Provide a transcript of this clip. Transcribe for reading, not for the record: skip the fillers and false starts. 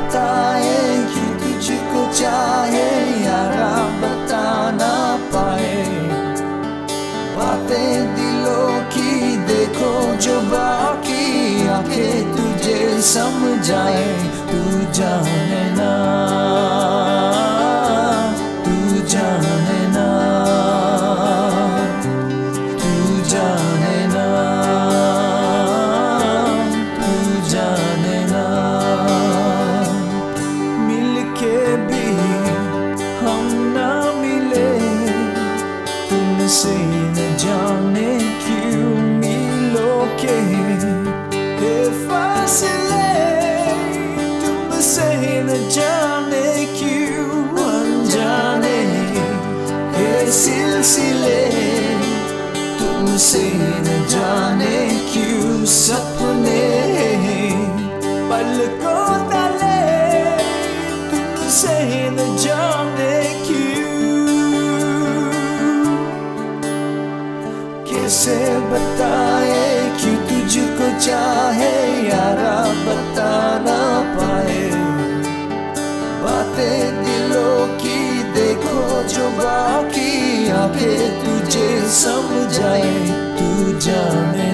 बताएं कि तुझको चाहे यारा बता ना पाए। बातें दिलों की देखो जो बाकी आंखें तुझे समझाए। तू जाने ना, तू जाने ना, तू जाने ना, तू जाने ना। मिलके भी हम ना मिले तुमसे, न जाने क्यों मिलो के फासले तुमसे, न जाने क्यों अनजाने ये सिलसिले तुमसे, न जाने क्यों सपने पलकों तले तुमसे, न जाने क्यों। कैसे बताए कि तुझको चाहे यारा बता ना पाए। बातें दिलों की देखो जो बाकी आगे तुझे समझाए। तू जाने।